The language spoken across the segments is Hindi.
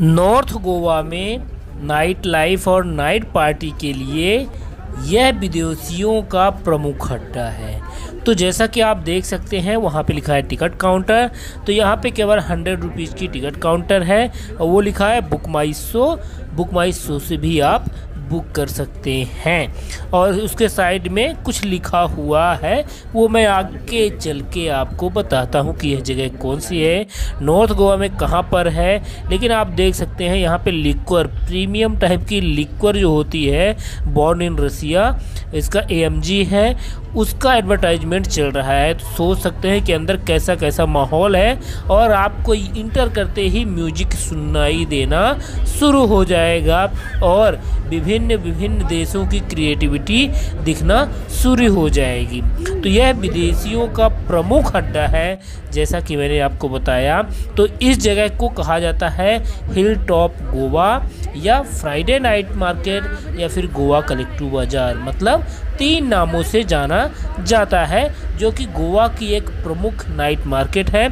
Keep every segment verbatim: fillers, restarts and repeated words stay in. नॉर्थ गोवा में नाइट लाइफ और नाइट पार्टी के लिए यह विदेशियों का प्रमुख अड्डा है। तो जैसा कि आप देख सकते हैं वहाँ पे लिखा है टिकट काउंटर, तो यहाँ पे केवल हंड्रेड रुपीज़ की टिकट काउंटर है और वो लिखा है BookMyShow. BookMyShow से भी आप बुक कर सकते हैं और उसके साइड में कुछ लिखा हुआ है, वो मैं आगे चल के आपको बताता हूँ कि यह जगह कौन सी है, नॉर्थ गोवा में कहाँ पर है। लेकिन आप देख सकते हैं यहाँ पे लिक्वर, प्रीमियम टाइप की लिक्वर जो होती है, बॉर्न इन रसिया, इसका ए एम जी है, उसका एडवर्टाइजमेंट चल रहा है। तो सोच सकते हैं कि अंदर कैसा कैसा माहौल है और आपको इंटर करते ही म्यूजिक सुनाई देना शुरू हो जाएगा और विभिन्न विभिन्न देशों की क्रिएटिविटी दिखना शुरू हो जाएगी। तो यह विदेशियों का प्रमुख अड्डा है जैसा कि मैंने आपको बताया। तो इस जगह को कहा जाता है हिल टॉप गोवा या फ्राइडे नाइट मार्केट या फिर गोवा कलेक्टिव बाज़ार, मतलब तीन नामों से जाना जाता है, जो कि गोवा की एक प्रमुख नाइट मार्केट है।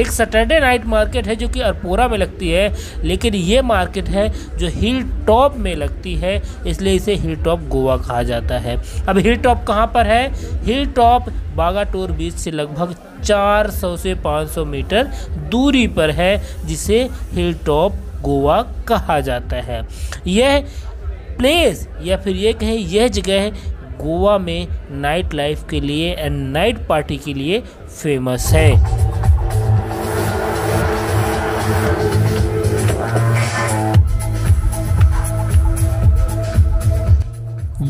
एक सैटरडे नाइट मार्केट है जो कि अरपोरा में लगती है, लेकिन ये मार्केट है जो हिल टॉप में लगती है, इसलिए इसे हिल टॉप गोवा कहा जाता है। अब हिल टॉप कहाँ पर है? हिल टॉप बागा टोर बीच से लगभग चार सौ से पाँच सौ मीटर दूरी पर है, जिसे हिल टॉप गोवा कहा जाता है। यह प्लेस या फिर ये कहें यह जगह गोवा में नाइट लाइफ के लिए एंड नाइट पार्टी के लिए फेमस है।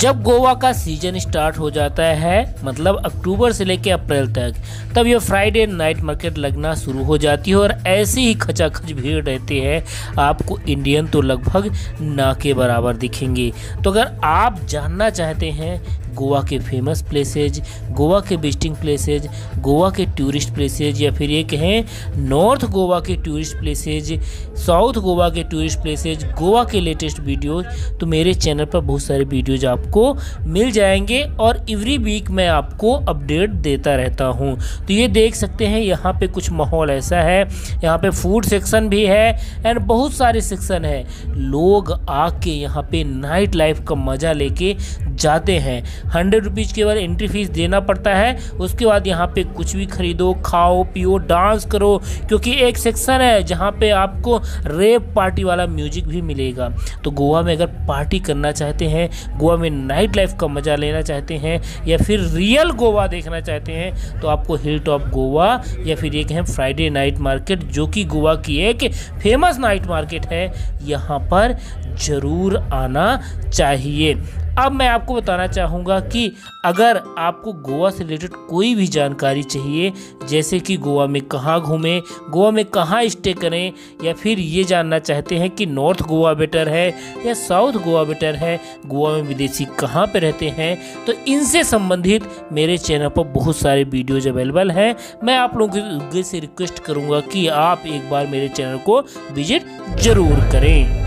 जब गोवा का सीजन स्टार्ट हो जाता है, मतलब अक्टूबर से लेकर अप्रैल तक, तब ये फ्राइडे नाइट मार्केट लगना शुरू हो जाती है और ऐसी ही खचाखच भीड़ रहती है, आपको इंडियन तो लगभग ना के बराबर दिखेंगे। तो अगर आप जानना चाहते हैं गोवा के फेमस प्लेसेज, गोवा के विजिटिंग प्लेसेज, गोवा के टूरिस्ट प्लेसेज या फिर ये कहें नॉर्थ गोवा के टूरिस्ट प्लेसेज, साउथ गोवा के टूरिस्ट प्लेसेज, गोवा के लेटेस्ट वीडियोज, तो मेरे चैनल पर बहुत सारे वीडियोज आपको मिल जाएंगे और एवरी वीक मैं आपको अपडेट देता रहता हूं। तो ये देख सकते हैं यहाँ पे कुछ माहौल ऐसा है। यहाँ पे फूड सेक्शन भी है एंड बहुत सारे सेक्शन है, लोग आके यहाँ पे नाइट लाइफ का मज़ा लेके जाते हैं। हंड्रेड रुपीज़ केवल एंट्री फीस देना पड़ता है, उसके बाद यहाँ पे कुछ भी खरीदो, खाओ, पियो, डांस करो, क्योंकि एक सेक्शन है जहाँ पे आपको रेप पार्टी वाला म्यूजिक भी मिलेगा। तो गोवा में अगर पार्टी करना चाहते हैं, गोवा में नाइट लाइफ का मज़ा लेना चाहते हैं या फिर रियल गोवा देखना चाहते हैं, तो आपको हिल टॉप गोवा या फिर एक है फ्राइडे नाइट मार्केट, जो कि गोवा की एक फेमस नाइट मार्केट है, यहाँ पर ज़रूर आना चाहिए। अब मैं आपको बताना चाहूँगा कि अगर आपको गोवा से रिलेटेड कोई भी जानकारी चाहिए, जैसे कि गोवा में कहाँ घूमें, गोवा में कहाँ स्टे करें, या फिर ये जानना चाहते हैं कि नॉर्थ गोवा बेटर है या साउथ गोवा बेटर है, गोवा में विदेशी कहाँ पे रहते हैं, तो इनसे संबंधित मेरे चैनल पर बहुत सारे वीडियोज़ अवेलेबल हैं। मैं आप लोगों से रिक्वेस्ट करूँगा कि आप एक बार मेरे चैनल को विजिट ज़रूर करें।